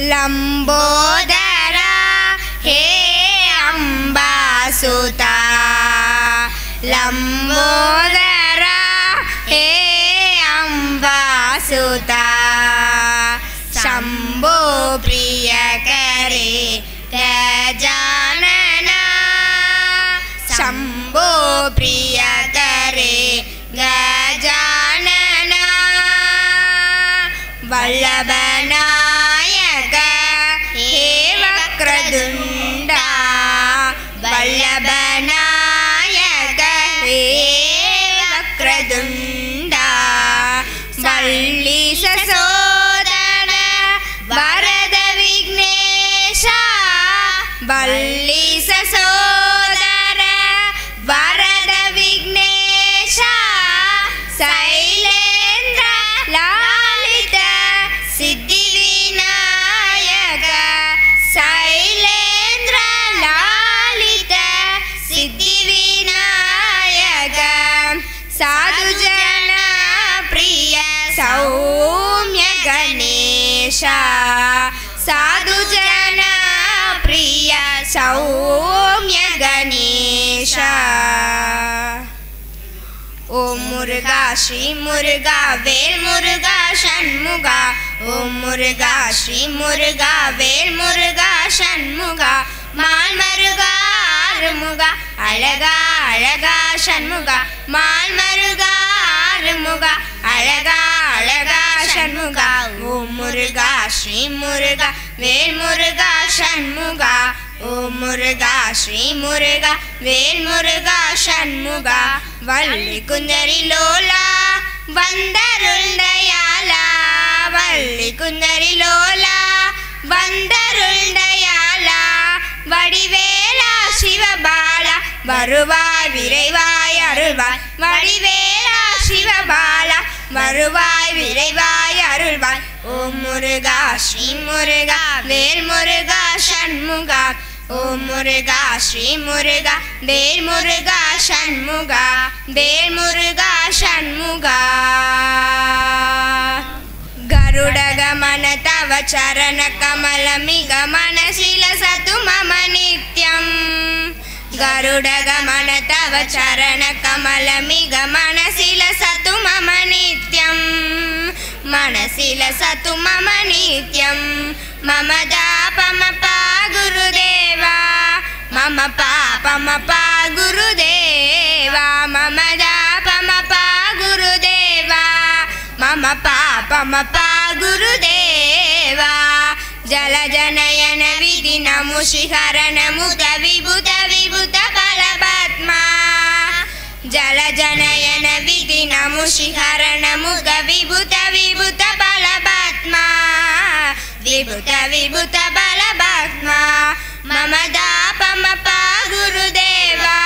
लंबोदरा हे अंबासुता लंबोदरा हे अंबासुता शंभो प्रिय करे गजानना शंभो प्रिय करे गजानना वल्लभना वल्लभनायक हे वक्रतुंड वल्लीश सोदर वरद विघ्नेश वल्लीश सोदर वरद विघ्नेश शैलेंद्र लालित सिद्धि विनायक शैलेंद्र लालित सिद्धि विनायक साधुजन प्रिय सौम्य गणेश साधुजन प्रिय सौम्य गणेश ओम मुर्गा श्री मुर्गा वेल मुर्गा षण्मुगा ओम मुर्गा श्री मुर्गा वेल मुर्गा षण्मुगा माल मरुगा आरुमुगा अलगा अलगा षण्मुगा माल मरुगा आरुमुगा अलगा अलगा षण्मुगा ओम मुर्गा श्री मुर्गा वेल मुर्गा षण्मुगा ओम मुर्गा श्री मुर्गा वेल मुर्गा षण्मुगा वल्ली कुंदरी लोला वंदरुल दयाला वल्ली कुंदरी लोला वंदरुल दयाला वडिवेला शिवबाला வருவாய் விரைவாய் அருள்வாய் வடிவேலா சிவபாலா வருவாய் விரைவாய் அருள்வாய் ஓம் முருகா ஸ்ரீ முருகா வேல் முருகா ஷண்முகா ஓம் முருகா ஸ்ரீ முருகா வேல் முருகா ஷண்முகா வேல் முருகா ஷண்முகா गरुडगमन तव चरण कमलमिग मनसिल सतु मम नित्यं गरुडगमन तव चरण कमलमिग मनसिल सतु मम नित्यं मनसिल सतु मम नित्यं मम दापमपा गुरुदेवा मम पापमपा गुरुदेवा मम दापमपा गुरुदेवा मम पापमपा गुरुदेवा जल जनयन विधि नमो शिखर नमुत विभुत विभुत फलपद्मा जल जनयन विधि नमो शिखर नमुत विभुत विभुत फलपद्मा विभुत विभुत फलपद्मा मम दापमपा गुरुदेवा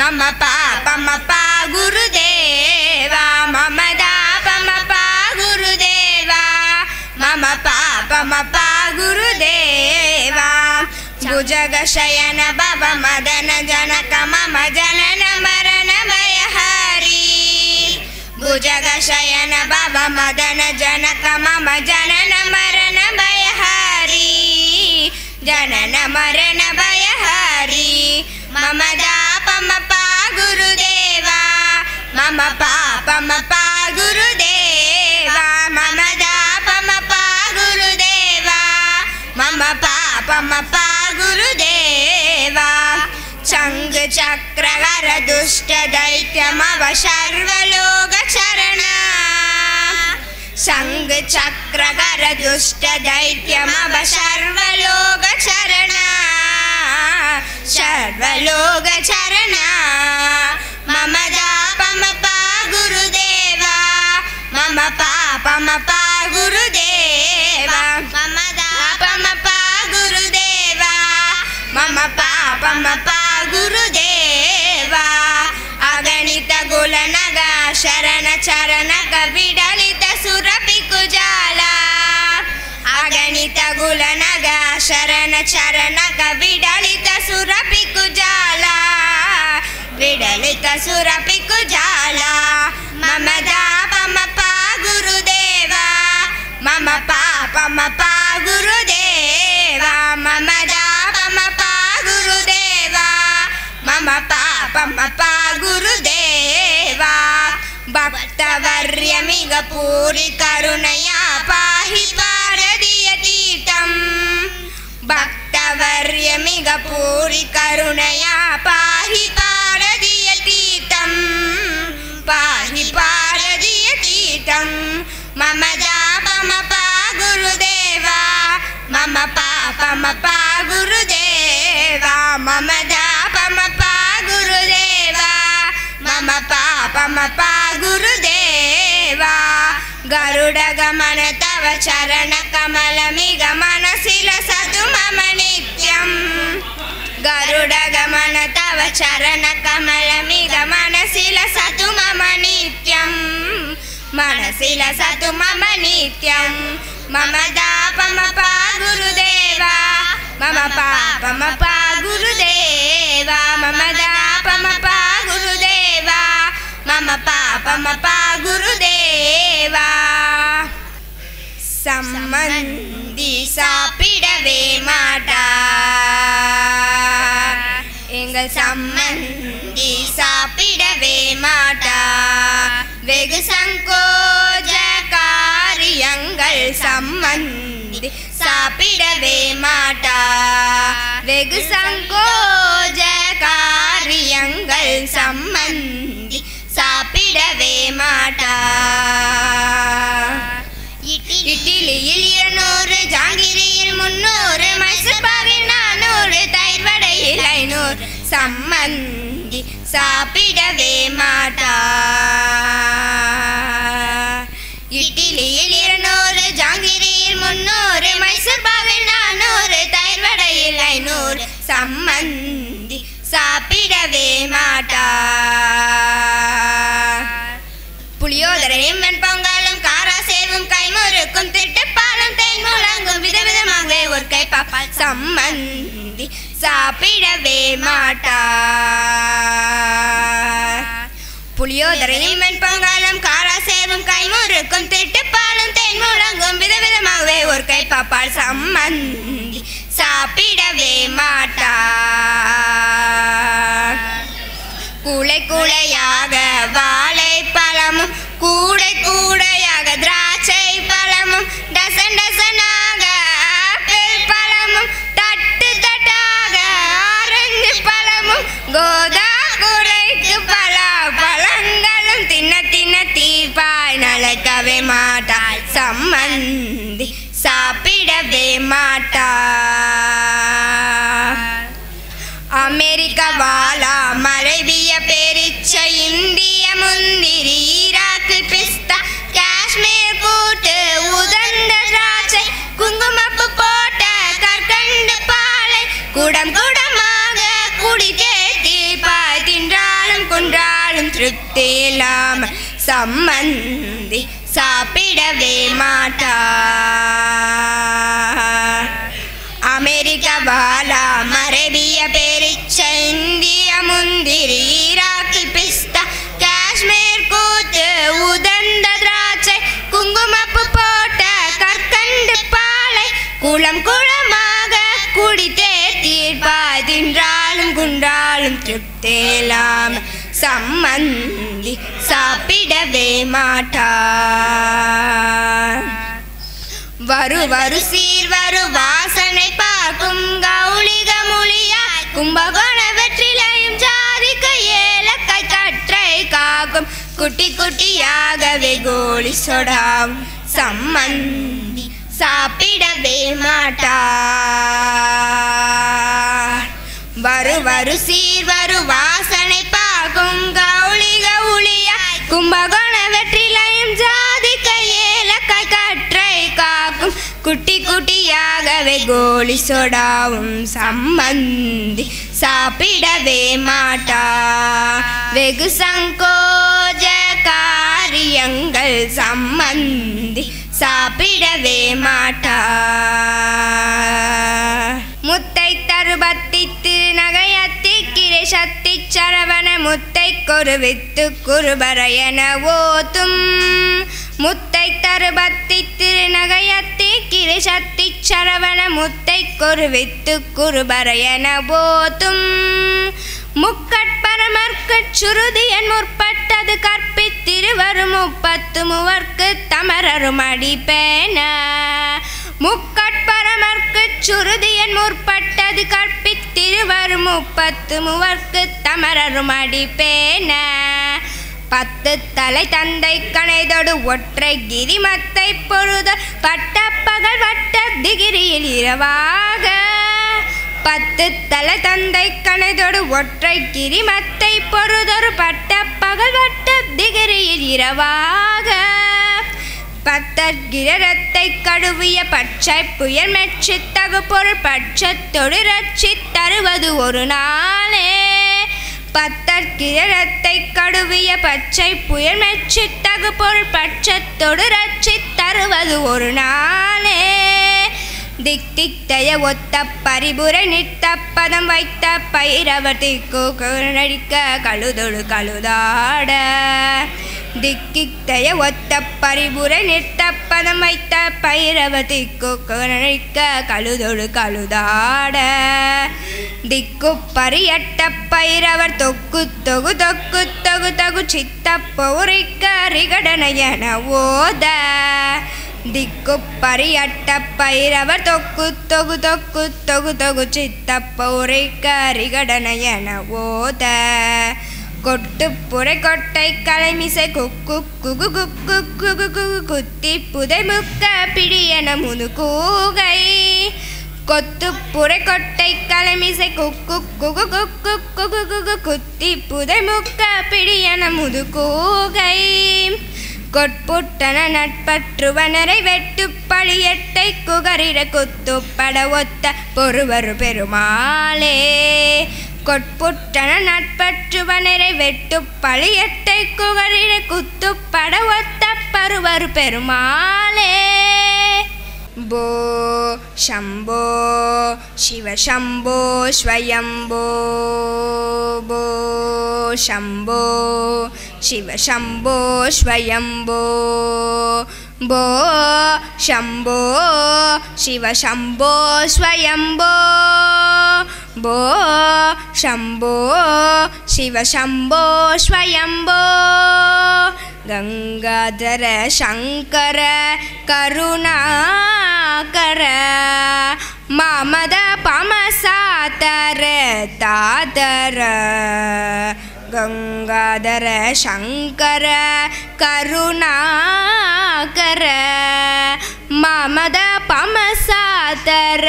मम पापमपा गुरुदेवा मम दापमपा गुरुदेवा मम पापमपा गुरुदेवा भुजग शयन भव मदन जनक मम जनन मरण भयहरी भुजग शयन भव मदन जनक मम जनन मरण भयहरी जनन मरण भयहरी मम दापमपा गुरुदेवा मम पापमपा गुरुदेवा मम दापमपा गुरुदेवा मम पापमपा गुरुदेवा चंग चक्रवर दुष्ट दैत्यमव सर्वलोक शरणा संग चक्रवर दुष्ट दैत्यमव सर्वलोक शरणा सर्वलोक शरणा मम दापमपा गुरुदेवा मम पापमपा गुरुदेवा मम दापमपा गुरुदेवा मम पापमपा गुरुदेवा अगणित गुलनग शरण चरण कविडलित सुरपि कुजाला अगणित गुलनग शरण चरण कविडलित सुरपि कुजाला विडलित सुरपि कुजाला मम दापमपा गुरुदेवा मम पापमपा गुरुदेवा ಅಪಾ ಗುರುದೇವ ಭಕ್ತವರ್ಯಮಿಗ ಪೂರಿ ಕರುಣಯ ಪಾಹಿ ಪಾರದಿಯ ತೀರ್ಥಂ ಭಕ್ತವರ್ಯಮಿಗ ಪೂರಿ ಕರುಣಯ ಪಾಹಿ ಪಾರದಿಯ ತೀರ್ಥಂ ಪಾಹಿ ಪಾರದಿಯ ತೀರ್ಥಂ ಮಮ ಜಾಪಮಪಾ ಗುರುದೇವ ಮಮ ಪಾಪಮಪಾ ಗುರುದೇವ ಮಮ ಜಾಪಮಪಾ ಗುರುದೇವ ಮಮ ಪಾಪಮಪಾ ಗುರುದೇವ ಗರುಡ ಗಮನ ತವ ಚರಣ ಕಮಲ ಮಿಗ ಮನಸಿಲ ಸತು ಮಮ ನಿತ್ಯಂ ಗರುಡ ಗಮನ ತವ ಚರಣ ಕಮಲ ಮಿಗ ಮನಸಿಲ ಸತು ಮಮ ನಿತ್ಯಂ ಮನಸಿಲ ಸತು ಮಮ ನಿತ್ಯಂ ಮಮ ದಾಪಮಪಾ ಗುರುದೇವ ಮಮ ಪಾಪಮಪಾ ಗುರುದೇವ ಮಮ ದಾಪಮಪಾ ಗುರುದೇವ ಮಮ ಪಾಪಮಪಾ ಗುರುದೇವ ಸಂಬಂಧಿ ಸಾಪಿಡವೇ ಮಾಟ ಎಂಗಲ್ ಸಂಬಂಧಿ ಸಾಪಿಡವೇ ಮಾಟ வெகு சங்கோஜகாரியங்கள் சம்பந்தி சாப்பிடவே மாட்டா வெகு சங்கோஜகாரியங்கள் சம்பந்தி சாப்பிடவே மாட்டா இட்லியில் 200 ஜாங்கிரியில் 300 மைசூர்பாவில் 400 தயிர் வடையில் 500 சம்பந்தி சாப்பிடவே மாட்டா இட்லியில் 200 ஜாங்கிரியில் 300 மைசூர்பாவில் 400 தயிர் வடையில் 500 சம்மந்தி சாப்பிடவே மாட்டா புளியோதரை எம்மன் பொங்கலும் காரா சேவும் கைமுறுக்கும் திட்டுப்பாலும் தேன் முழங்கும் விதவிதமாக ஒரு கை பாப்பால் சம்மந்தி சாப்பிடவே மாட்டா புளியோதரை எம்மன் பொங்கலும் காரா சேவும் கைமுறுக்கும் திட்டுப்பாலும் தேன் முழங்கும் விதவிதமாகவே ஒரு கை பாப்பால் சம்மந்தி சாப்பிடவே மாட்டா கூளை கூளையாக வாழை பழமும் கூடை கூடையாக திராட்சை பழமும் டசன் டசனாக ஆப்பிள் பழமும் தட்டு தட்டாக ஆரஞ்சு பழமும் கோதா கூடைக்கு பல பழங்களும் தின்ன தின்ன தீப்பாய் நழைக்கவே மாட்டாள் சம்மந்தி சாப்பிடவே மாட்டா அமெரிக்க வாலா மறைவிய பேரிச்ச இந்திய முந்திரி ஈராக்கு பிஸ்தா காஷ்மீர் கூட்டு உதந்த திராட்சை குங்குமப்பு போட்ட கற்கண்டு பாலை குடம் குடமாக குடித்தே தீப்பாய் தின்றாலும் குன்றாலும் திருப்தி இல்லாமல் சம்மந்தி சாப்பிடவே மாட்டா அமெரிக்க வாலா மரபிய பேரிச்ச இந்திய முந்திரி ஈராக்கு பிஸ்தா காஷ்மீர் கூத்து உதந்த திராட்சை குங்குமப்பு போட்ட கற்கண்டு பாலை குளம் குளமாக குடித்தே தீர்ப்பாய் தின்றாலும் குன்றாலும் திருப்தி இல்லாமல் சம்மந்தி சாப்பிடவே மாட்டா வரு வரு சீர்வரு வாசனை பார்க்கும் கௌளிக மொழியா கும்பகோண வெற்றிலையும் ஜாதிக்கு ஏலக்காய் கற்றை காக்கும் குட்டி குட்டியாகவே கோழி சொடாம் சம்மந்தி சாப்பிடவே மாட்டா வரு வரு சீர்வரு வாசனை பார்க்கும் கௌளிக ஒளியா கும்பகோண வெற்றிலையும் ஜாதிக்க ஏலக்காய் கற்றை காக்கும் குட்டி குட்டியாகவே கோழி சொடாவும் சம்மந்தி சாப்பிடவே மாட்டா வெகு சங்கோஜ காரியங்கள் சம்மந்தி சாப்பிடவே மாட்டா முத்தை தருபத்தி திருநகையத்தி கிரை சத்தி சரவண முத்தை கொருவித்து குருபரையன ஓதும் முத்தை தருபத்தி திருநகையத்தி கிரை சத்தி சரவண முத்தை கொருவித்து குருபரையன ஓதும் முக்கட்பரமர்க்குச் சுருதியன் முற்பட்டது கற்பித்திருவரும் முப்பத்து மூவர்க்குத் தமரரும் அடிப்பேன. முக்கட்பரமர்க்குச் சுருதியன் முற்பட்டது கற்பித்திருவரும் முப்பத்து மூவர்க்குத் தமரரும் அடிப்பேன. பத்து தலை தந்தை கணைதொடு ஒற்றை கிரிமத்தை பொழுத பட்ட பகல் வட்ட திகிரியில் இரவாக. பத்து தலை தந்தை கணைதொடு ஒற்றை கிரிமத்தை பொழுதொரு பட்ட பகல் வட்ட திகிரியில் இரவாக. பத்தர் கிரரத்தை கழுவிய பச்சை புயல் மெச்சி தகு பொருள் பட்சத்தொடு ரட்சி தருவது ஒரு நாளே. பத்தர் கிரரத்தை கடுவிய பச்சை புயல் மெச்சி தகு பொருள் பட்சத்தொடு ரட்சி தருவது ஒரு நாளே. திக் திக்தய ஒத்த பரிபுரை நிற்த பதம் வைத்த பயிரவர் திக்கு நடிக்க கழுதொழு கழுதாட. திக்கித்தய ஒத்த பரிபுரை நிற்த பதம் வைத்த பயிரவர் திக்கு நடிக்க கழுதொழு கழுதாட. திக்கு பரியட்ட பயிரவர் தொக்கு தொகு தொக்கு தொகு தகு சித்த பௌரிக்க ரிகடனையன ஓத. திக்கு பரியட்ட பயிரவர் தொக்கு தொகு தொக்கு தொகு தொகு சித்த பௌரிக்க ரிகடனையன ஓத. கொட்டு புரை கொட்டை கலைமிசை குக்கு குகு குக்கு குகு குகு குத்தி புதை முக்க பிடியன முது கூகை. கொத்து புரை கொட்டை கலைமிசை குக்கு குகு குக்கு குகு குகு குத்தி புதை முக்க பிடியன முது கூகை. கொட்புட்டன நட்பற்றுவனரை வெட்டு பழியட்டை குகரிட குத்துப்பட ஒத்த பொறுவரு பெருமாளே. கொட்புட்டன நட்பற்றுவனரை வெட்டு பழியட்டை குகரிட குத்துப்பட ஒத்த பருவரு பெருமாளே. போ शम्भो शिवशम्भो स्वयम्भो. भो शम्भो शिवशम्भो स्वयम्भो. भो शम्भो शिवशम्भो स्वयम्भो. भो शम्भो शिवशम्भो स्वयम्भो. गंगाधर शंकर करुणाकर मामद पमसातर तातर. गंगाधर शंकर करुणाकर मामद पमसातर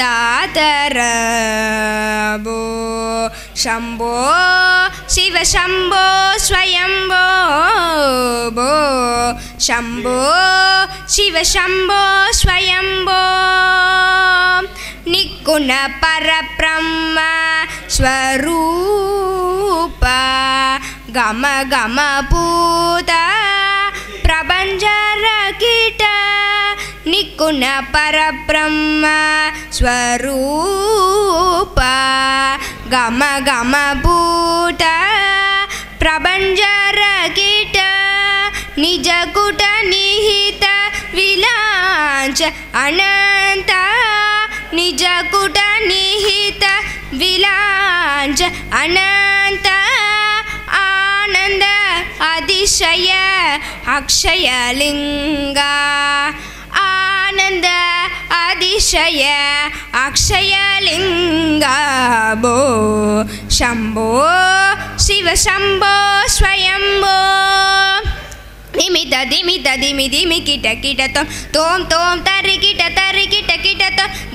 तातर. भो शम्भो शिव शम्भो स्वयम्भो. भो शम्भो शिव शम्भो स्वयम्भो. निकुण परब्रह्म स्वरूप गम गम भूत प्रपञ्च रक्षित. निकुण परब्रह्म स्वरूप गम गम भूत प्रपञ्च रक्षित. निजकुट निहित विलांच अनंत. निजकुट निहित विलांच अनंत. आनंद अतिशय अक्षय लिंग. आनंद अतिशय अक्षय लिंग. भो शम्भो शिव शम्भो स्वयम्भो. निमित दिमित दिमि दिमि किट किट तोम तोम तरि किट तोम.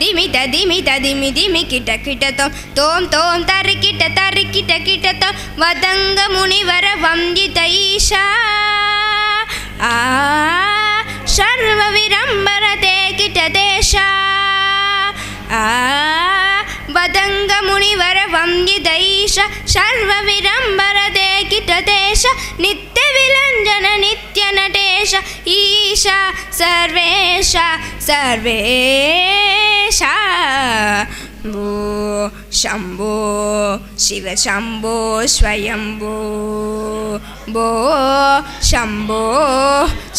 दिमित दिमित दिमि दिमि किट तोम तोम तरि किट तोम. वदंग मुनिवर वंदित ईशा आ सर्व विरंबर ते किट देशा आ. वदंग मुनिवर वंदित ईशा सर्व विरंबर ते किट देश. नित्य विलंजन नटेश ईशा सर्वेश सर्वेश. भो शम्भो शिव शम्भो स्वयम्भो. भो शम्भो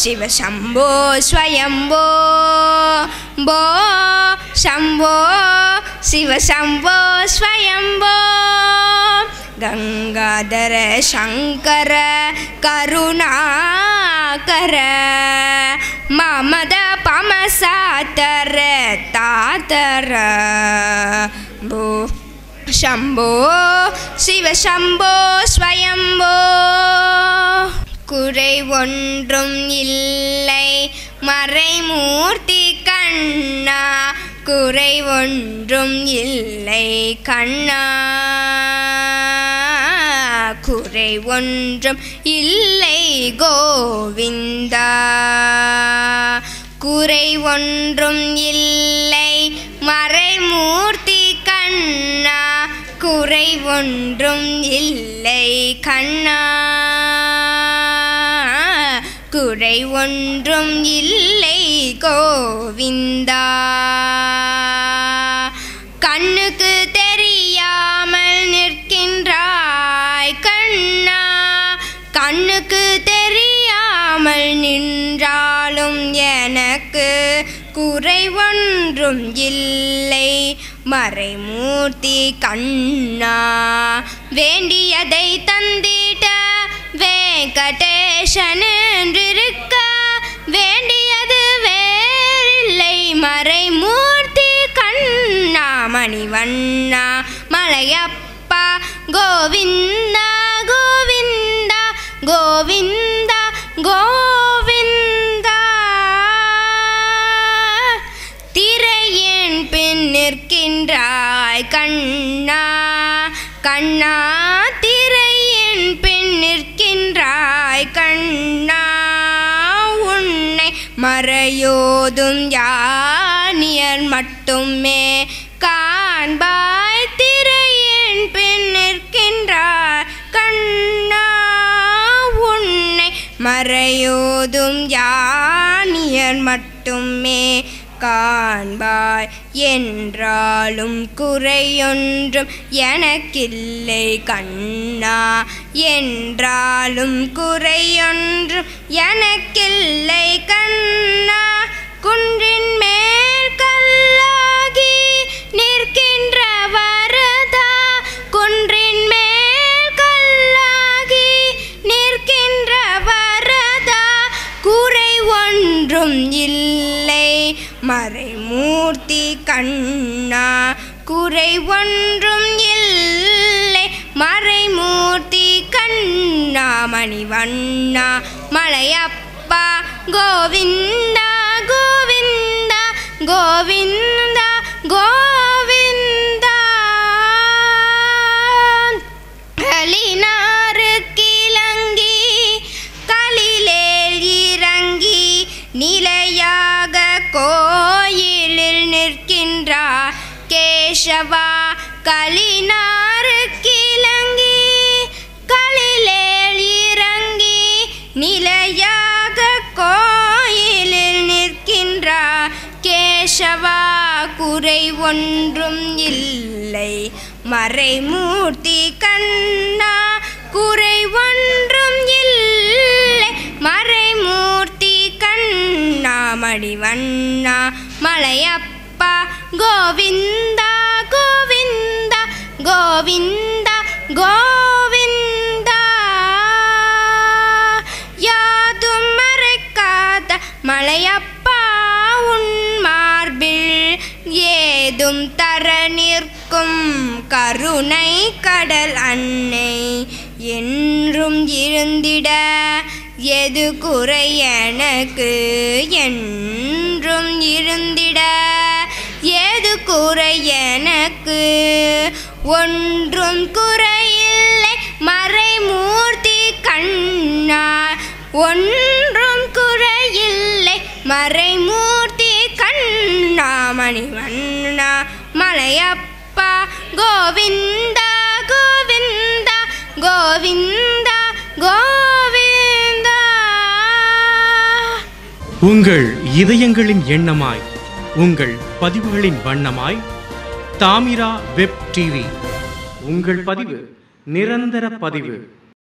शिव शम्भो स्वयम्भो. भो शम्भो शिव शम्भो स्वयम्भो. ಗಂಗಾಧರ ಶಂಕರ ಕರುಣಾಕರ ಮಮದ ಪಮಸಾತರ ತಾತರ ಭೂ ಶಂಭೋ ಶಿವ ಶಂಭೋ ಸ್ವಯಂಭೋ குறை ஒன்றும் இல்லை மறைமூர்த்தி கண்ணா குறை ஒன்றும் இல்லை கண்ணா குறை ஒன்றும் இல்லை கோவிந்தா குறை ஒன்றும் இல்லை மறைமூர்த்தி கண்ணா குறை ஒன்றும் இல்லை கண்ணா குறை ஒன்றும் இல்லை கோவிந்தா கண்ணுக்கு தெரியாமல் நிற்கின்றாய் கண்ணா கண்ணுக்கு தெரியாமல் நின்றாலும் எனக்கு குறை ஒன்றும் இல்லை மறைமூர்த்தி கண்ணா வேண்டியதை தந்திட்ட வெங்கடேசன் என்றிருக்க வேண்டியது வேறில்லை மறைமூர்த்தி கண்ணா மணிவண்ணா மலையப்பா கோவிந்தா கோவிந்தா கோவிந்தா கோவிந்தா திரையின் பின் நிற்கின்றாய் கண்ணா கண்ணா மறையோதும் யானியர் மட்டுமே காண்பாய் திரையின் பின் நிற்கின்றார் கண்ணா உன்னை மறையோதும் யானியர் மட்டுமே காண்பாய் என்றாலும் குறையொன்றும் எனக்கில்லை கண்ணா என்றாலும் குறையொன்றும் எனக்கில்லை கண்ணா குன்றின் மேல் கல்லாகி நிற்கின்ற வரதா குன்றின் மேல் கல்லாகி நிற்கின்ற வரதா குறை ஒன்றும் இல்லை மறைமூர்த்தி கண்ணா குறை ஒன்றும் இல்லை மறைமூர்த்தி கண்ணா மணிவண்ணா மலையப்பா கோவிந்தா கோவிந்தா கோவிந்தா கோவிந்தா அலினாறு கிளங்கி கலிலே இறங்கி நிலையாக கோயிலில் நிற்கின்றார் கேசவா கலினாறு கிளங்கி கலிலே இறங்கி நிலையாக கோயிலில் நிற்கின்றார் கேசவா குறை ஒன்றும் இல்லை மறைமூர்த்தி கண்ணா குறை ஒன்றும் இல்லை மறைமூர்த்தி கண்ணா மணிவண்ணா மலையப்பா கோவிந்தா கோவிந்தா கோவிந்தா கோவிந்தா யாதும் மறைக்காத மலையப்பா உன் மார்பில் ஏதும் தர நிற்கும் கருணை கடல் அன்னை என்றும் இருந்திட எது குறை எனக்கு என்றும் இருந்திட எது குறை எனக்கு ஒன்றும் குறையில்லை மறைமூர்த்தி கண்ணா ஒன்றும் குறையில்லை மறைமூர்த்தி கண்ணா மணிவண்ணா மலையப்பா கோவிந்தா கோவிந்தா கோவிந்தா கோவிந்தா உங்கள் இதயங்களின் எண்ணமாய் உங்கள் பதிவுகளின் வண்ணமாய் தாமிரா வெப் டிவி உங்கள் பதிவு நிரந்தர பதிவு.